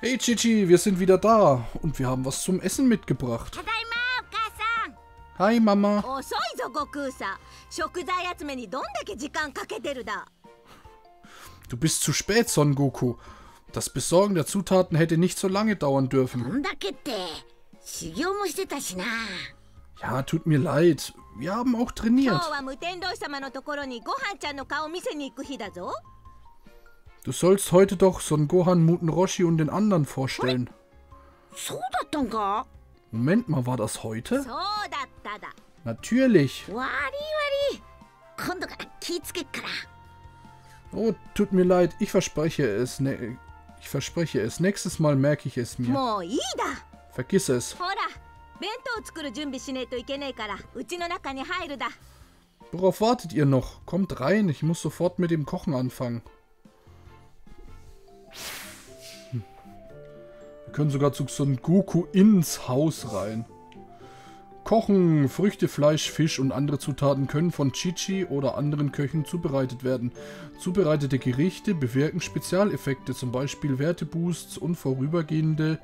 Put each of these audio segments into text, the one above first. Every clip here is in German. Hey Chichi, wir sind wieder da und wir haben was zum Essen mitgebracht. Hi Mama. Du bist zu spät, Son Goku. Das Besorgen der Zutaten hätte nicht so lange dauern dürfen. Ja, tut mir leid. Wir haben auch trainiert. Du sollst heute doch Son Gohan, Muten Roshi und den anderen vorstellen. Moment mal, war das heute? Natürlich. Oh, tut mir leid. Ich verspreche es. Ich verspreche es. Nächstes Mal merke ich es mir. Vergiss es. Worauf wartet ihr noch? Kommt rein, ich muss sofort mit dem Kochen anfangen. Wir können sogar zu Son Goku ins Haus rein. Kochen, Früchte, Fleisch, Fisch und andere Zutaten können von Chichi oder anderen Köchen zubereitet werden. Zubereitete Gerichte bewirken Spezialeffekte, zum Beispiel Werteboosts und vorübergehende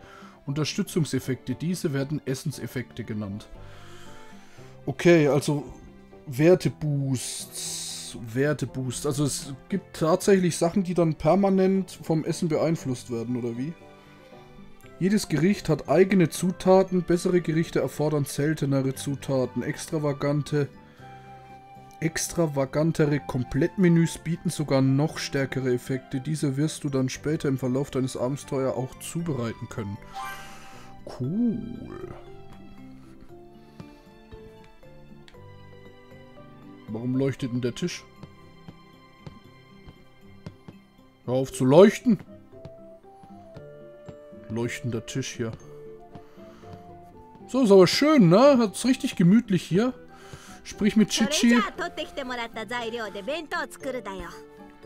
Unterstützungseffekte. Diese werden Essenseffekte genannt. Okay, also Werteboosts. Werteboosts. Also es gibt tatsächlich Sachen, die dann permanent vom Essen beeinflusst werden, oder wie? Jedes Gericht hat eigene Zutaten. Bessere Gerichte erfordern seltenere Zutaten. Extravagantere Komplettmenüs bieten sogar noch stärkere Effekte. Diese wirst du dann später im Verlauf deines Abenteuers auch zubereiten können. Cool. Warum leuchtet denn der Tisch? Hör auf zu leuchten! Leuchtender Tisch hier. So, ist aber schön, ne? Hat's richtig gemütlich hier. Sprich mit Chichi.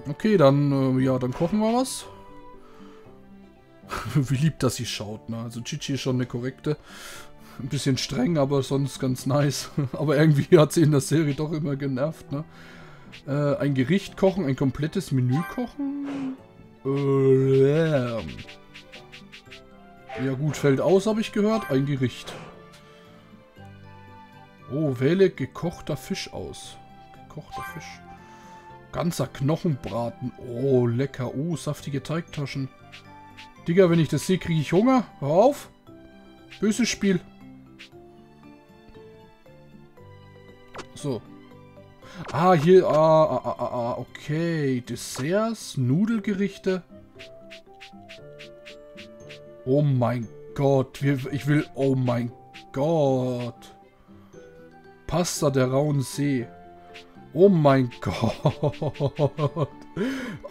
Okay, dann, ja, dann kochen wir was. Wie lieb, dass sie schaut, ne? Also Chichi ist schon eine korrekte. Ein bisschen streng, aber sonst ganz nice. Aber irgendwie hat sie in der Serie doch immer genervt, ne? Ein Gericht kochen, ein komplettes Menü kochen? Ja gut, fällt aus, habe ich gehört. Ein Gericht. Oh, wähle gekochter Fisch aus. Gekochter Fisch. Ganzer Knochenbraten. Oh, lecker. Oh, saftige Teigtaschen. Digga, wenn ich das sehe, kriege ich Hunger. Hör auf. Böses Spiel. So. Ah, hier. Okay. Desserts, Nudelgerichte. Oh mein Gott. Ich will... Oh mein Gott. Pasta der rauen See. Oh mein Gott.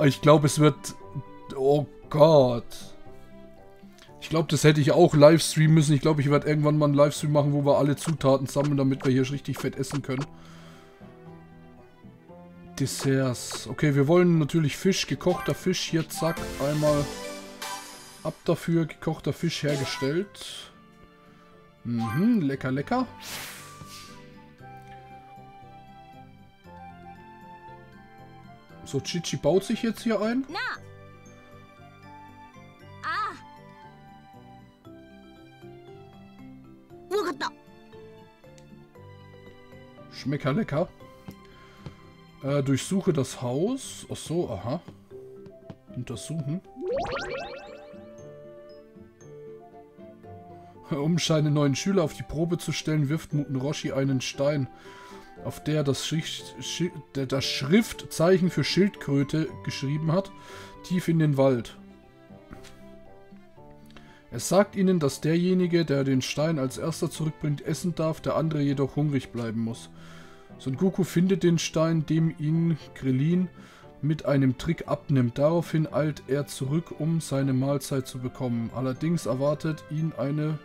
Ich glaube, es wird... Oh Gott. Ich glaube, das hätte ich auch livestreamen müssen. Ich glaube, ich werde irgendwann mal einen Livestream machen, wo wir alle Zutaten sammeln, damit wir hier richtig fett essen können. Desserts. Okay, wir wollen natürlich Fisch. Gekochter Fisch. Hier, zack. Einmal ab dafür. Gekochter Fisch hergestellt. Mhm, lecker, lecker. So, Chichi baut sich jetzt hier ein. Schmecker lecker. Durchsuche das Haus. Ach so, aha. Untersuchen. Um seinen neuen Schüler auf die Probe zu stellen, wirft Muten Roshi einen Stein, auf der das Schriftzeichen für Schildkröte geschrieben hat, tief in den Wald. Es sagt ihnen, dass derjenige, der den Stein als erster zurückbringt, essen darf, der andere jedoch hungrig bleiben muss. Son Goku findet den Stein, dem ihn Krillin mit einem Trick abnimmt. Daraufhin eilt er zurück, um seine Mahlzeit zu bekommen. Allerdings erwartet ihn eine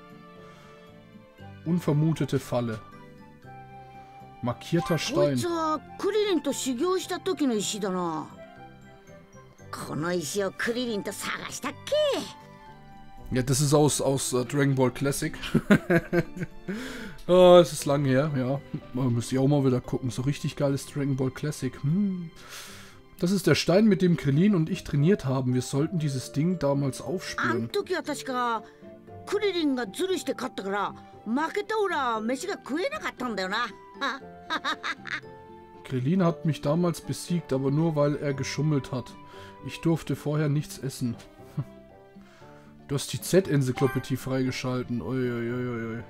unvermutete Falle. Markierter Stein. Ja, das ist aus Dragon Ball Classic. Oh, es ist lang her, ja. Müsste ich auch mal wieder gucken. So richtig geiles Dragon Ball Classic. Das ist der Stein, mit dem Krillin und ich trainiert haben. Wir sollten dieses Ding damals aufspüren. Krillin hat mich damals besiegt, aber nur weil er geschummelt hat. Ich durfte vorher nichts essen. Du hast die Z-Enzyklopädie freigeschalten. Uiuiuiui.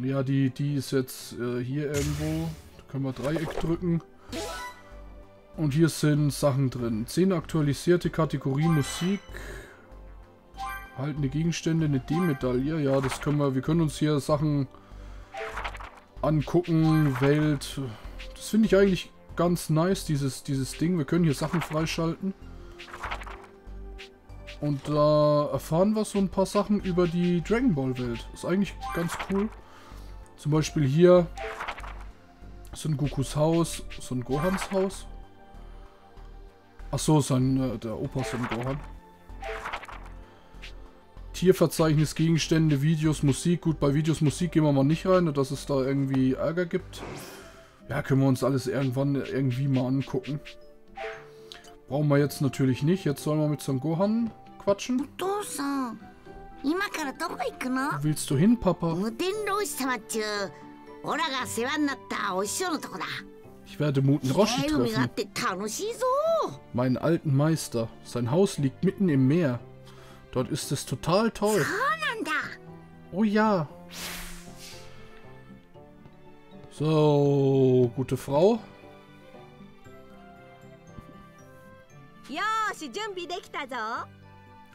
Ja, die ist jetzt hier irgendwo. Da können wir Dreieck drücken. Und hier sind Sachen drin. 10 aktualisierte Kategorie Musik. Erhaltene Gegenstände, eine D-Medaille. Ja, das können wir. Wir können uns hier Sachen angucken. Welt. Das finde ich eigentlich ganz nice, dieses Ding. Wir können hier Sachen freischalten. Und da erfahren wir so ein paar Sachen über die Dragon Ball Welt. Ist eigentlich ganz cool. Zum Beispiel hier Son Gokus Haus, Son Gohans Haus. Achso, der Opa Son Gohan. Tierverzeichnis, Gegenstände, Videos, Musik. Gut, bei Videos, Musik gehen wir mal nicht rein, dass es da irgendwie Ärger gibt. Ja, können wir uns alles irgendwann irgendwie mal angucken. Brauchen wir jetzt natürlich nicht. Jetzt sollen wir mit Son Gohan quatschen. Wo willst du hin, Papa? Ich werde Muten Roshi treffen. Meinen alten Meister. Sein Haus liegt mitten im Meer. Dort ist es total toll. Oh ja. So, gute Frau.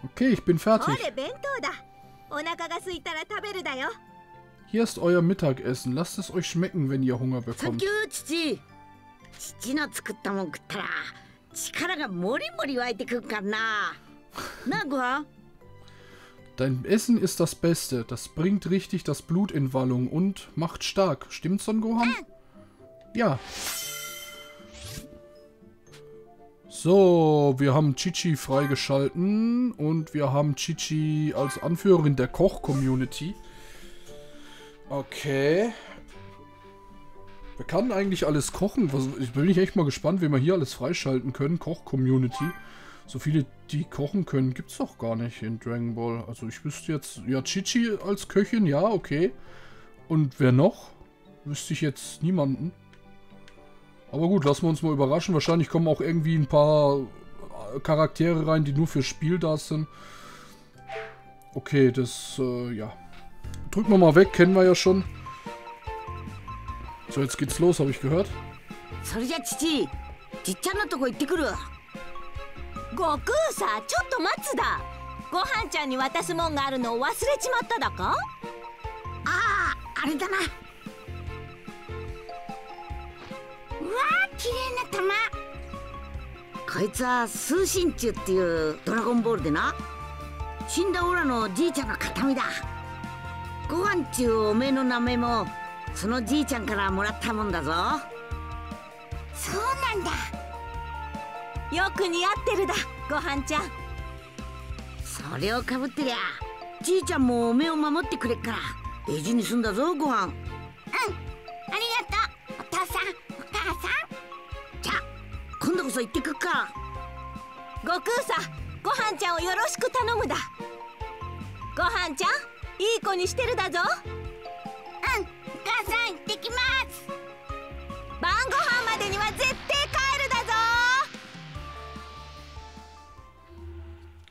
Okay, ich bin fertig. Hier ist euer Mittagessen. Lasst es euch schmecken, wenn ihr Hunger bekommt. Dein Essen ist das Beste. Das bringt richtig das Blut in Wallung und macht stark. Stimmt, Son Gohan? Ja. So, wir haben Chichi freigeschalten und wir haben Chichi als Anführerin der Koch-Community. Okay. Wir können eigentlich alles kochen. Ich bin echt mal gespannt, wie wir hier alles freischalten können. Koch-Community. So viele, die kochen können, gibt es doch gar nicht in Dragon Ball. Also ich wüsste jetzt, ja, Chichi als Köchin, ja, okay. Und wer noch? Wüsste ich jetzt niemanden. Aber gut, lassen wir uns mal überraschen. Wahrscheinlich kommen auch irgendwie ein paar Charaktere rein, die nur fürs Spiel da sind. Okay, das, ja. Drücken wir mal weg, kennen wir ja schon. So, jetzt geht's los, habe ich gehört.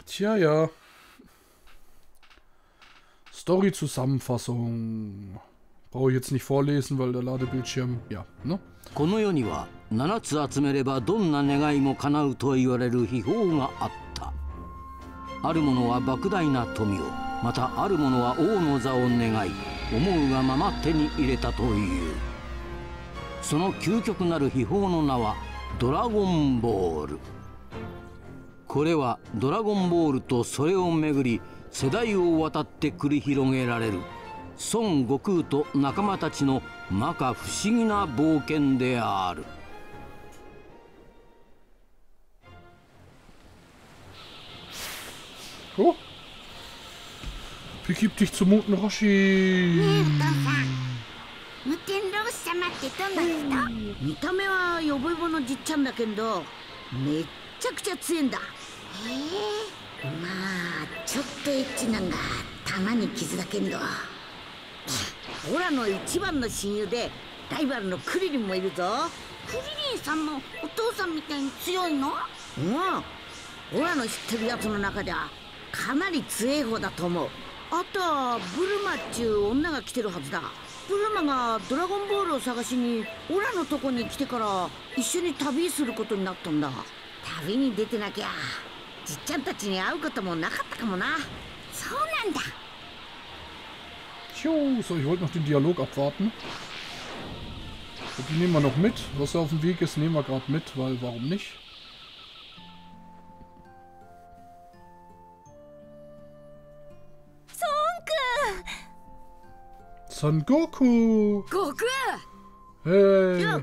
Tja, ja. Story-Zusammenfassung. Brauche ich jetzt nicht vorlesen, weil der Ladebildschirm... Ja, ne? Son Goku to Nakama-tachi no maka fushigi na bouken de aru. Oh. Begib dich zu Muten Roshi. Muten Roshi-sama けたんだけど、見た目はヨボヨボのじっちゃんだけど、めっちゃくちゃ強いんだ。へえ。まあちょっとエッチなんがたまに傷だけんど。オラの一番の親友でライバルのクリリンもいるぞ。クリリンさんもお父さんみたいに強いの？うん。オラの知ってるやつの中ではかなり強い方だと思う。あとはブルマっちゅう女が来てるはずだ。ブルマがドラゴンボールを探しにオラのとこに来てから一緒に旅することになったんだ。旅に出てなきゃじっちゃんたちに会うこともなかったかもな。そうなんだ。Tjo, so, ich wollte noch den Dialog abwarten. Und die nehmen wir noch mit. Was auf dem Weg ist, nehmen wir gerade mit, weil warum nicht? Son Goku! Goku! Hey! Yo!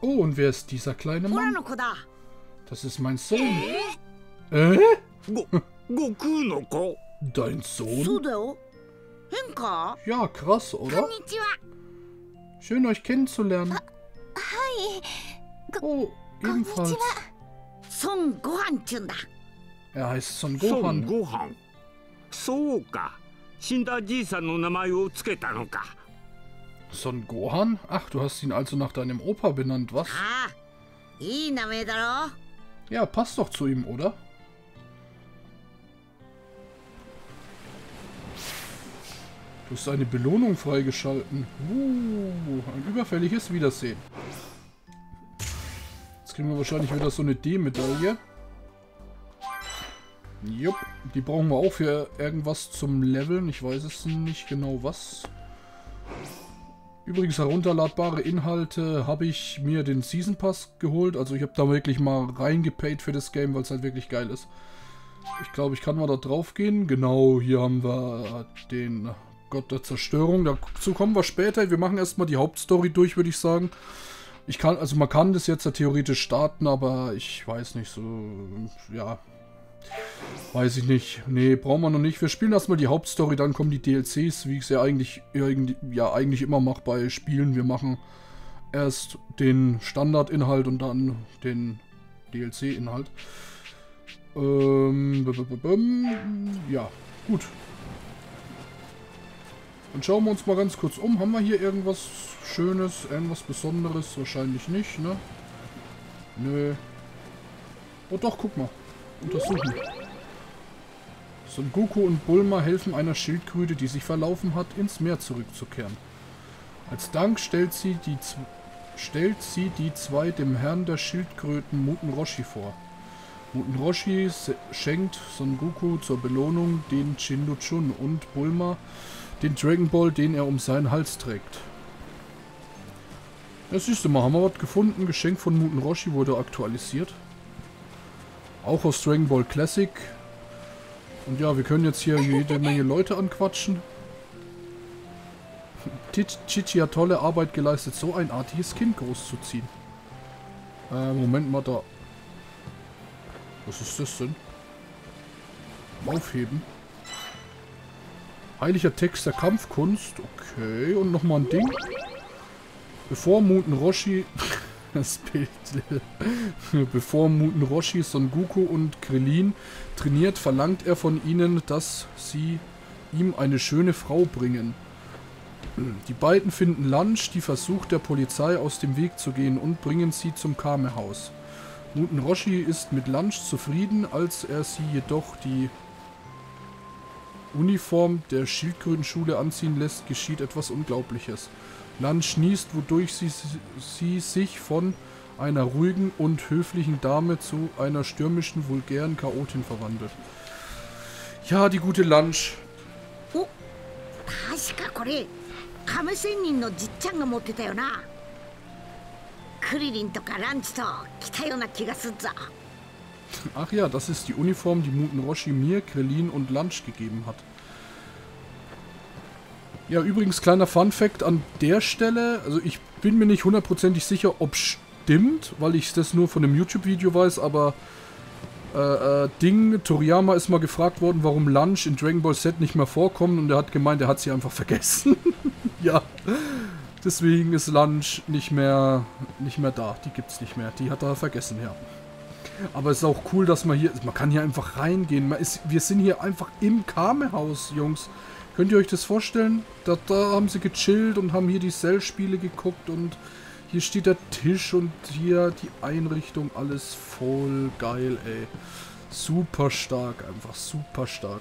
Oh, und wer ist dieser kleine Mann? Das ist mein Sohn. Goku-no-ko? Dein Sohn? Ja, krass, oder? Schön, euch kennenzulernen. Oh, ebenfalls. Son Gohan. Er heißt Son Gohan. Son Gohan. So, ka. Shinda-ji-san no namae o tsuketa no ka. Son Gohan? Ach, du hast ihn also nach deinem Opa benannt, was? Ja, passt doch zu ihm, oder? Du hast eine Belohnung freigeschalten. Ein überfälliges Wiedersehen. Jetzt kriegen wir wahrscheinlich wieder so eine D-Medaille. Jupp, die brauchen wir auch für irgendwas zum Leveln. Ich weiß es nicht genau was. Übrigens, herunterladbare Inhalte habe ich mir den Season Pass geholt. Also ich habe da wirklich mal reingepaid für das Game, weil es halt wirklich geil ist. Ich glaube, ich kann mal da drauf gehen. Genau, hier haben wir den Gott der Zerstörung. Dazu kommen wir später. Wir machen erstmal die Hauptstory durch, würde ich sagen. Ich kann, also man kann das jetzt ja theoretisch starten, aber ich weiß nicht so, ja... Weiß ich nicht. Nee, brauchen wir noch nicht. Wir spielen erstmal die Hauptstory, dann kommen die DLCs, wie ich es ja eigentlich immer mache bei Spielen. Wir machen erst den Standardinhalt und dann den DLC-Inhalt. Ja, gut. Dann schauen wir uns mal ganz kurz um. Haben wir hier irgendwas Schönes, irgendwas Besonderes? Wahrscheinlich nicht, ne? Nö. Oh doch, guck mal. Untersuchen. Son Goku und Bulma helfen einer Schildkröte, die sich verlaufen hat, ins Meer zurückzukehren. Als Dank stellt sie die zwei dem Herrn der Schildkröten Muten Roshi vor. Muten Roshi schenkt Son Goku zur Belohnung den Chun und Bulma den Dragon Ball, den er um seinen Hals trägt. Ja, siehst du mal, haben wir was gefunden. Geschenk von Muten Roshi wurde aktualisiert. Auch aus Dragon Ball Classic. Und ja, wir können jetzt hier jede Menge Leute anquatschen. Chichi hat tolle Arbeit geleistet, so ein artiges Kind großzuziehen. Moment mal da. Was ist das denn? Aufheben. Heiliger Text der Kampfkunst. Okay, und nochmal ein Ding. Bevor Muten Roshi... Das Bild. Bevor Muten Roshi Son Goku und Krillin trainiert, verlangt er von ihnen, dass sie ihm eine schöne Frau bringen. Die beiden finden Lunch, die versucht, der Polizei aus dem Weg zu gehen, und bringen sie zum Kamehaus. Muten Roshi ist mit Lunch zufrieden, als er sie jedoch die Uniform der Schildkrötenschule anziehen lässt, geschieht etwas Unglaubliches. Lunch niest, wodurch sie sich von einer ruhigen und höflichen Dame zu einer stürmischen, vulgären Chaotin verwandelt. Ja, die gute Lunch. Oh, das war das. Das war das. Das war das. Das war das. Krillin und Lunch haben das. Ach ja, das ist die Uniform, die Muten Roshi mir, Krillin und Lunch gegeben hat. Ja, übrigens, kleiner Fun-Fact an der Stelle. Also ich bin mir nicht hundertprozentig sicher, ob stimmt, weil ich das nur von einem YouTube-Video weiß, aber Ding, Toriyama ist mal gefragt worden, warum Lunch in Dragon Ball Z nicht mehr vorkommt, und er hat gemeint, er hat sie einfach vergessen. Ja, deswegen ist Lunch nicht mehr da, die gibt's nicht mehr, die hat er vergessen, ja. Aber es ist auch cool, dass man hier, man kann hier einfach reingehen, wir sind hier einfach im Kamehaus, Jungs. Könnt ihr euch das vorstellen? Da haben sie gechillt und haben hier die Cell-Spiele geguckt und hier steht der Tisch und hier die Einrichtung, alles voll geil, ey. Super stark, einfach super stark.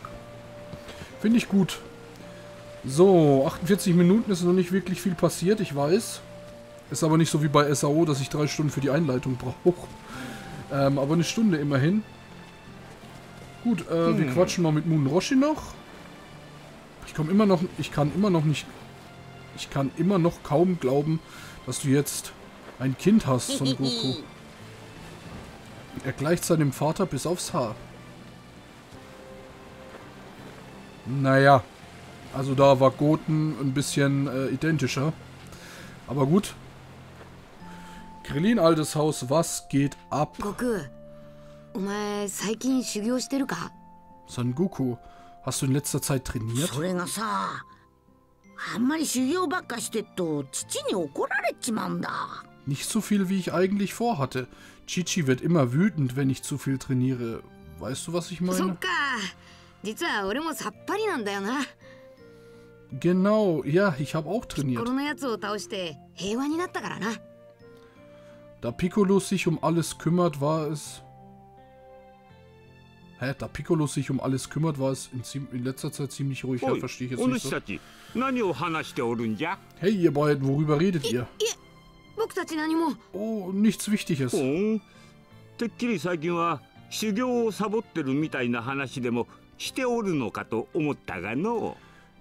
Finde ich gut. So, 48 Minuten ist noch nicht wirklich viel passiert, ich weiß. Ist aber nicht so wie bei SAO, dass ich 3 Stunden für die Einleitung brauche. Aber 1 Stunde immerhin. Gut, wir quatschen mal mit Muten Roshi noch. Ich kann immer noch kaum glauben, dass du jetzt ein Kind hast, Son Goku. Er gleicht seinem Vater bis aufs Haar. Naja, also da war Goten ein bisschen identischer. Aber gut. Krillin, altes Haus, was geht ab? Son Goku, hast du in letzter Zeit trainiert? Nicht so viel, wie ich eigentlich vorhatte. Chichi wird immer wütend, wenn ich zu viel trainiere. Weißt du, was ich meine? Genau, ja, ich habe auch trainiert. Da Piccolo sich um alles kümmert, war es... Hä? Da Piccolo sich um alles kümmert, war es in letzter Zeit ziemlich ruhig. Ja, verstehe ich jetzt nicht so. Hey, ihr beiden, worüber redet ihr? Oh, nichts Wichtiges.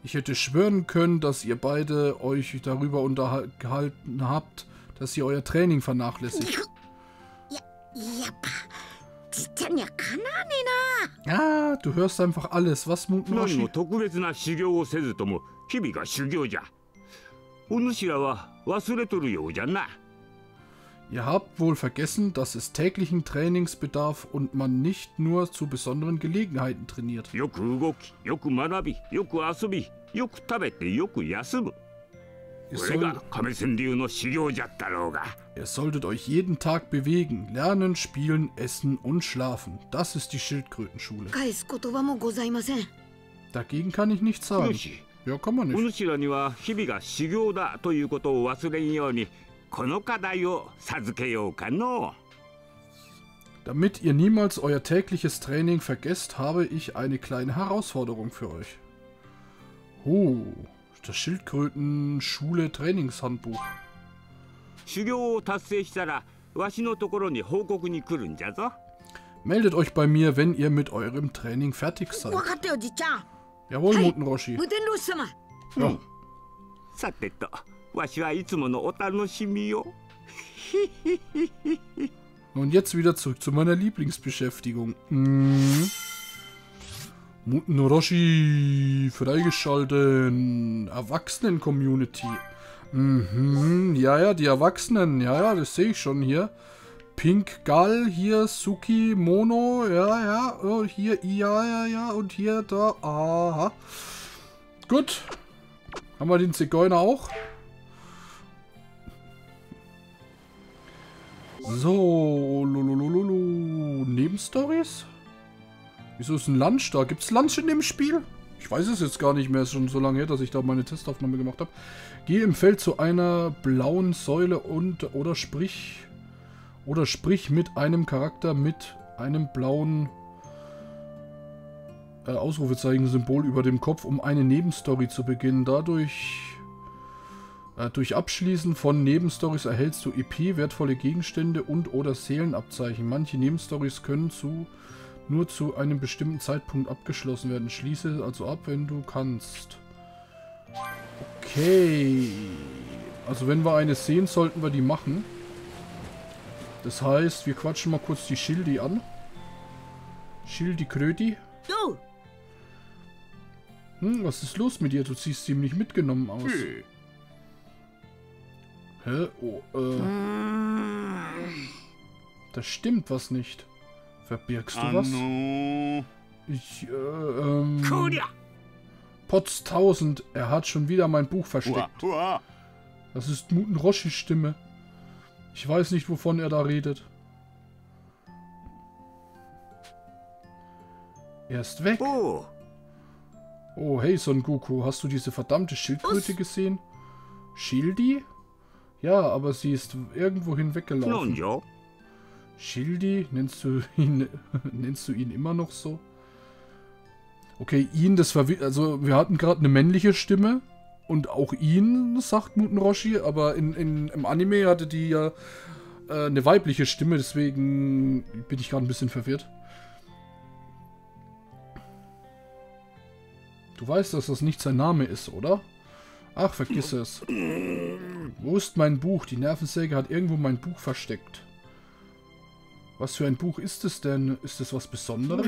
Ich hätte schwören können, dass ihr beide euch darüber unterhalten habt, dass ihr euer Training vernachlässigt. Ah, du hörst einfach alles. Was Muten Roshi? Ihr habt wohl vergessen, dass es täglichen Trainings bedarf und man nicht nur zu besonderen Gelegenheiten trainiert. Ihr solltet euch jeden Tag bewegen, lernen, spielen, essen und schlafen. Das ist die Schildkrötenschule. Dagegen kann ich nichts sagen. Ja, kann man nicht. Damit ihr niemals euer tägliches Training vergesst, habe ich eine kleine Herausforderung für euch. Oh. Das Schildkröten-Schule-Trainingshandbuch. Meldet euch bei mir, wenn ihr mit eurem Training fertig seid. Jawohl, Muten Roshi. Ja. Und jetzt wieder zurück zu meiner Lieblingsbeschäftigung. Muten Roshi freigeschalten. Erwachsenen-Community. Mhm. Ja, ja, die Erwachsenen. Ja, ja, das sehe ich schon hier. Pink Gal, hier Suki, Mono. Ja, ja. Oh, hier, ja, ja, ja. Und hier, da. Aha. Gut. Haben wir den Zigeuner auch? So. Lololololo. Nebenstories? Wieso ist ein Lunch da? Gibt es Lunch in dem Spiel? Ich weiß es jetzt gar nicht mehr. Ist schon so lange her, dass ich da meine Testaufnahme gemacht habe. Gehe im Feld zu einer blauen Säule und oder sprich mit einem Charakter mit einem blauen Ausrufezeichen-Symbol über dem Kopf, um eine Nebenstory zu beginnen. Dadurch durch Abschließen von Nebenstories erhältst du EP, wertvolle Gegenstände und oder Seelenabzeichen. Manche Nebenstories können nur zu einem bestimmten Zeitpunkt abgeschlossen werden. Schließe also ab, wenn du kannst. Okay. Also wenn wir eine sehen, sollten wir die machen. Das heißt, wir quatschen mal kurz die Schildi an. Schildkröte. Hm, was ist los mit dir? Du siehst ziemlich mitgenommen aus. Hä? Oh, Das stimmt was nicht. Verbirgst du was? Ich, Potz 1000, er hat schon wieder mein Buch versteckt. Das ist Muten Roshis Stimme. Ich weiß nicht, wovon er da redet. Er ist weg. Oh, hey, Son Goku, hast du diese verdammte Schildkröte gesehen? Schildi? Ja, aber sie ist irgendwohin weggelaufen. Schildi? Nennst du ihn immer noch so? Okay, ihn, das war... Also, wir hatten gerade eine männliche Stimme. Und auch ihn, sagt Muten Roshi. Aber im Anime hatte die ja eine weibliche Stimme. Deswegen bin ich gerade ein bisschen verwirrt. Du weißt, dass das nicht sein Name ist, oder? Ach, vergiss es. Wo ist mein Buch? Die Nervensäge hat irgendwo mein Buch versteckt. Was für ein Buch ist es denn? Ist es was Besonderes?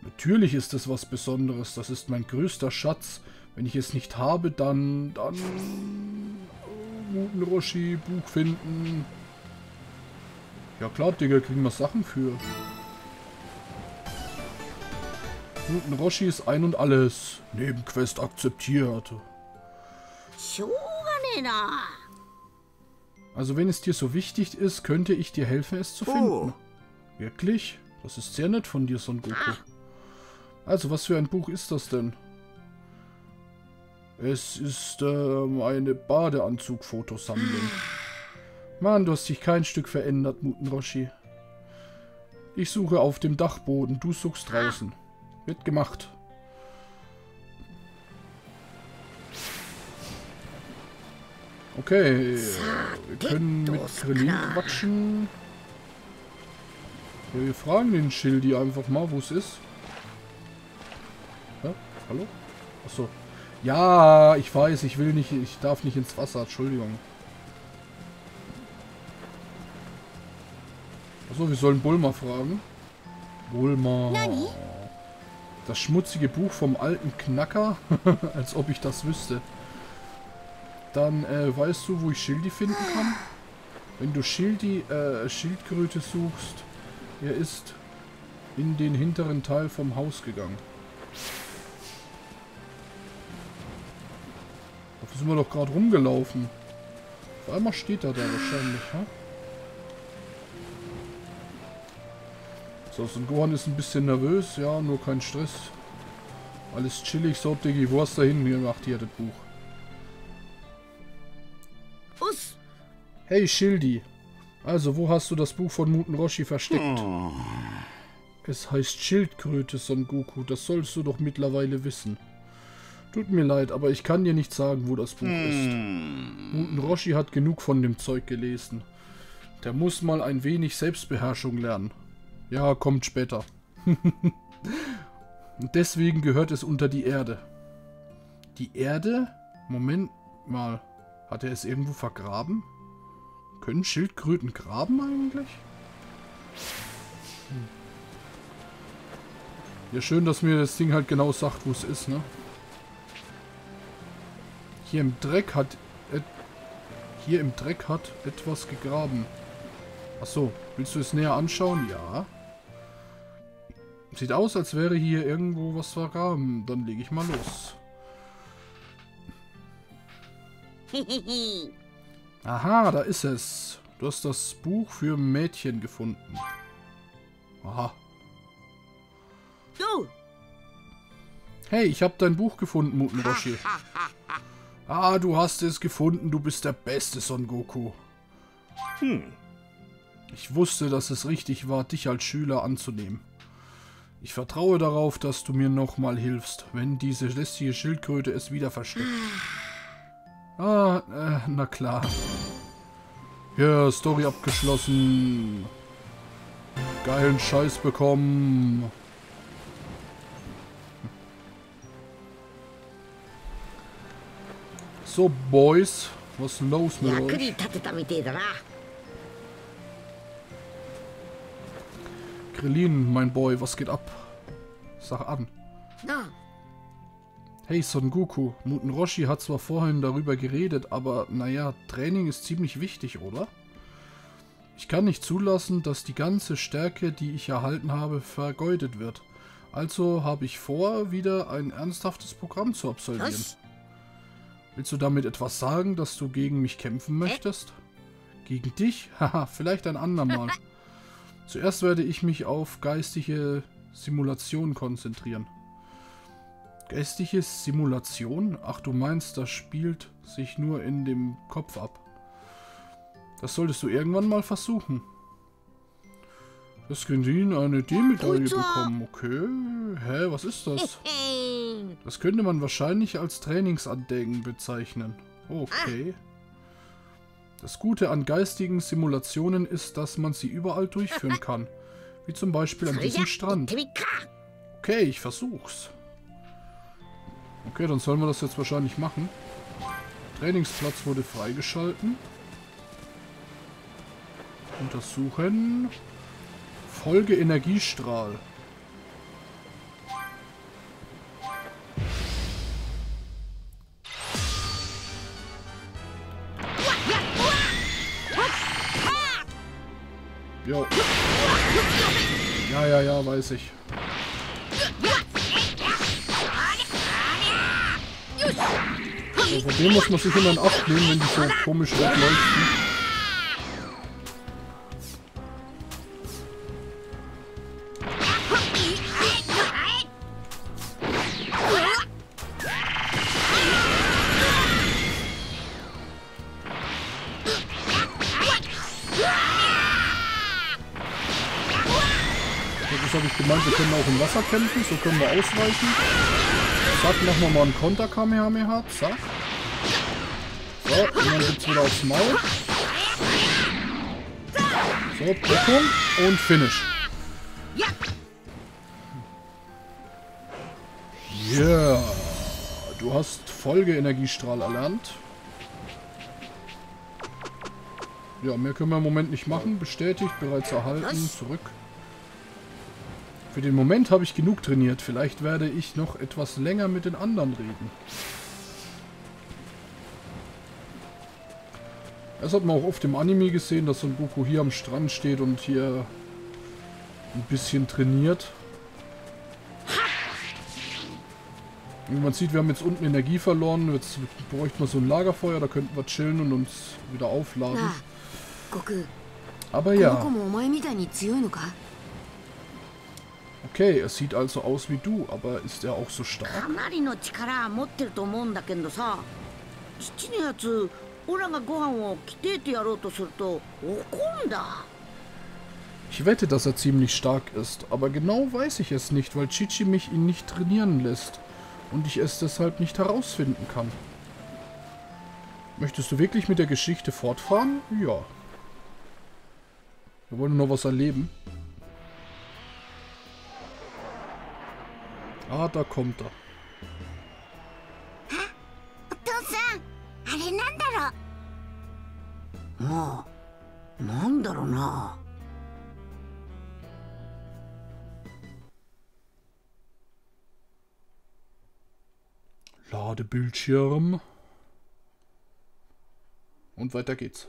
Natürlich ist es was Besonderes. Das ist mein größter Schatz. Wenn ich es nicht habe, dann... Muten Roshi, Buch finden. Ja klar, Digga, kriegen wir Sachen für. Muten Roshi ist ein und alles. Nebenquest akzeptiert. Also wenn es dir so wichtig ist, könnte ich dir helfen, es zu finden. Wirklich? Das ist sehr nett von dir, Son Goku. Also, was für ein Buch ist das denn? Es ist eine Badeanzug-Fotosammlung. Mann, du hast dich kein Stück verändert, Muten Roshi. Ich suche auf dem Dachboden, du suchst draußen. Wird gemacht. Okay, wir können mit Krillin quatschen. Ja, wir fragen den Schildi einfach mal, wo es ist. Ja, hallo? Achso. Ja, ich weiß, ich will nicht, ich darf nicht ins Wasser, Entschuldigung. Achso, wir sollen Bulma fragen. Bulma. Das schmutzige Buch vom alten Knacker? Als ob ich das wüsste. Dann weißt du, wo ich Schildi finden kann? Wenn du Schildkröte suchst, er ist in den hinteren Teil vom Haus gegangen. Da sind wir doch gerade rumgelaufen. Auf einmal steht er da wahrscheinlich, ha? So, Son Gohan ist ein bisschen nervös, ja, nur kein Stress. Alles chillig, so, Diggi, wo hast du hin gemacht hier, das Buch? Hey Schildi, also wo hast du das Buch von Muten Roshi versteckt? Es heißt Schildkröte, Son Goku, das sollst du doch mittlerweile wissen. Tut mir leid, aber ich kann dir nicht sagen, wo das Buch ist. Muten Roshi hat genug von dem Zeug gelesen. Der muss mal ein wenig Selbstbeherrschung lernen. Ja, kommt später. Und deswegen gehört es unter die Erde. Die Erde? Moment mal, hat er es irgendwo vergraben? Können Schildkröten graben eigentlich? Ja, schön, dass mir das Ding halt genau sagt, wo es ist, ne? Hier im Dreck hat etwas gegraben. Achso, willst du es näher anschauen? Ja. Sieht aus, als wäre hier irgendwo was vergraben. Dann lege ich mal los. Aha, da ist es. Du hast das Buch für Mädchen gefunden. Aha. Hey, ich habe dein Buch gefunden, Muten Roshi. Ah, du hast es gefunden. Du bist der beste, Son Goku. Ich wusste, dass es richtig war, dich als Schüler anzunehmen. Ich vertraue darauf, dass du mir nochmal hilfst, wenn diese lästige Schildkröte es wieder versteckt. Na klar. Ja, Story abgeschlossen. Geilen Scheiß bekommen. So, Boys. Was ist los mit euch? Krillin, mein Boy, was geht ab? Sag an. Hey Son Goku, Muten Roshi hat zwar vorhin darüber geredet, aber naja, Training ist ziemlich wichtig, oder? Ich kann nicht zulassen, dass die ganze Stärke, die ich erhalten habe, vergeudet wird. Also habe ich vor, wieder ein ernsthaftes Programm zu absolvieren. Was? Willst du damit etwas sagen, dass du gegen mich kämpfen möchtest? Gegen dich? Haha, vielleicht ein andermal. Zuerst werde ich mich auf geistige Simulation konzentrieren. Geistige Simulation? Ach, du meinst, das spielt sich nur in dem Kopf ab. Das solltest du irgendwann mal versuchen. Das Kindin eine D-Medaille bekommen. Okay. Hä, was ist das? Das könnte man wahrscheinlich als Trainingsandenken bezeichnen. Okay. Das Gute an geistigen Simulationen ist, dass man sie überall durchführen kann. Wie zum Beispiel an diesem Strand. Okay, ich versuch's. Okay, dann sollen wir das jetzt wahrscheinlich machen. Trainingsplatz wurde freigeschalten. Untersuchen. Folge Energiestrahl. Jo. Ja, weiß ich. So, von dem muss man sich immer in Acht nehmen, wenn die so komisch wegleuchten. Wir können auch im Wasser kämpfen, so können wir ausweichen. Zack, machen wir mal einen Konter Kamehameha. Zack. So, und dann gibt's wieder aufs Maul. So, Deckung und Finish. Yeah. Du hast Folge Energiestrahl erlernt. Ja, mehr können wir im Moment nicht machen. Bestätigt, bereits erhalten, zurück. Für den Moment habe ich genug trainiert. Vielleicht werde ich noch etwas länger mit den anderen reden. Das hat man auch oft im Anime gesehen, dass Son Goku hier am Strand steht und hier ein bisschen trainiert. Wie man sieht, wir haben jetzt unten Energie verloren. Jetzt bräuchten wir so ein Lagerfeuer, da könnten wir chillen und uns wieder aufladen. Aber ja... Okay, er sieht also aus wie du, aber ist er auch so stark? Ich wette, dass er ziemlich stark ist, aber genau weiß ich es nicht, weil Chichi mich ihn nicht trainieren lässt und ich es deshalb nicht herausfinden kann. Möchtest du wirklich mit der Geschichte fortfahren? Ja. Wir wollen noch was erleben. Ah, da kommt er. Ladebildschirm. Und weiter geht's.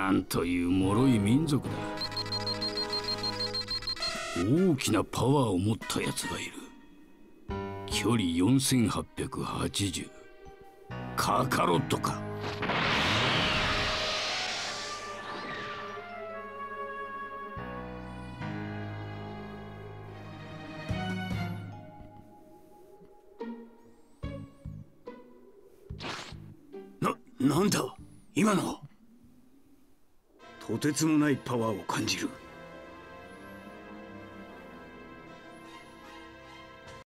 なんという脆い民族だ。大きなパワーを持ったやつがいる。距離4880。カカロットか。なんだ今の。とてつもないパワーを感じる。